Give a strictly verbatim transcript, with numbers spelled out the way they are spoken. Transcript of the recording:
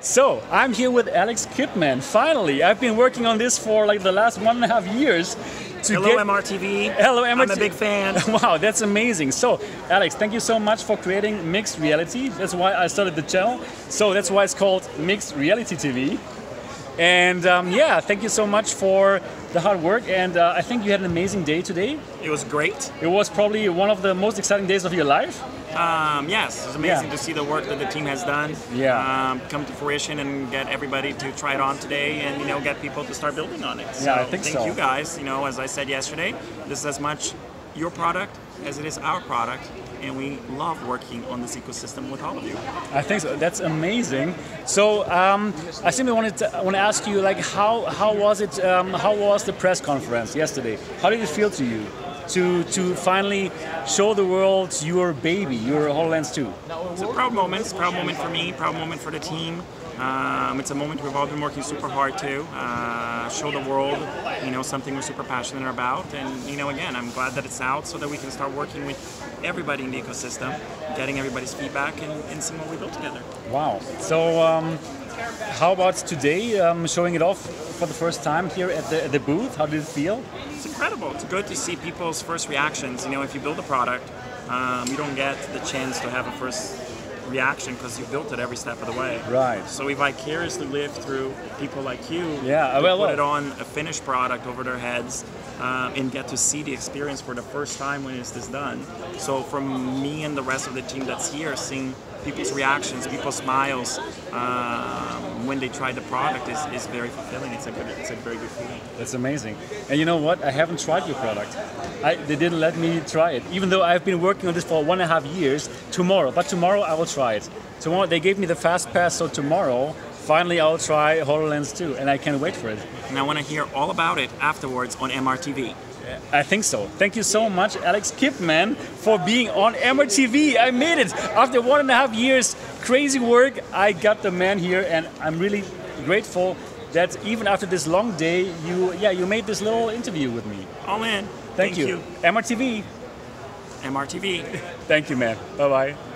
So, I'm here with Alex Kipman, finally. I've been working on this for like the last one and a half years. To Hello, get... M R T V. Hello, M R T V. I'm a big fan. Wow, that's amazing. So, Alex, thank you so much for creating Mixed Reality. That's why I started the channel. So, that's why it's called Mixed Reality T V. And um, yeah, thank you so much for the hard work. And uh, I think you had an amazing day today. It was great. It was probably one of the most exciting days of your life. Um, yes, it's amazing yeah. to see the work that the team has done yeah. um, come to fruition and get everybody to try it on today, and you know, get people to start building on it. So yeah, I think thank so. you guys. You know, as I said yesterday, this is as much your product as it is our product, and we love working on this ecosystem with all of you. I think so. That's amazing. So um, I simply wanted to I want to ask you, like, how how was it? Um, how was the press conference yesterday? How did it feel to you? To, to finally show the world your baby, your HoloLens two? It's a proud moment. It's a proud moment for me, proud moment for the team. Um, it's a moment we've all been working super hard to uh, show the world, you know, something we're super passionate about. And, you know, again, I'm glad that it's out so that we can start working with everybody in the ecosystem, getting everybody's feedback and, and seeing what we built together. Wow. So um, how about today, um, showing it off for the first time here at the, at the booth? How did it feel? It's incredible. It's good to see people's first reactions. You know, if you build a product, um, you don't get the chance to have a first reaction because you built it every step of the way. Right. So we vicariously live through people like you yeah, who well, put well. it on a finished product over their heads um, and get to see the experience for the first time when it's this done. So from me and the rest of the team that's here, seeing people's reactions, people's smiles um, when they try the product is, is very fulfilling. It's a good, it's a very good feeling. That's amazing. And you know what? I haven't tried your product. I, they didn't let me try it, even though I've been working on this for one and a half years. Tomorrow, but tomorrow I will try it. Tomorrow they gave me the fast pass, so tomorrow finally I'll try HoloLens two, and I can't wait for it. And I want to hear all about it afterwards on M R T V. I think so. Thank you so much, Alex Kipman, for being on M R T V. I made it! After one and a half years, crazy work, I got the man here, and I'm really grateful that even after this long day, you yeah, you made this little interview with me. All in. Thank, Thank you. you. M R T V. M R T V. Thank you, man. Bye-bye.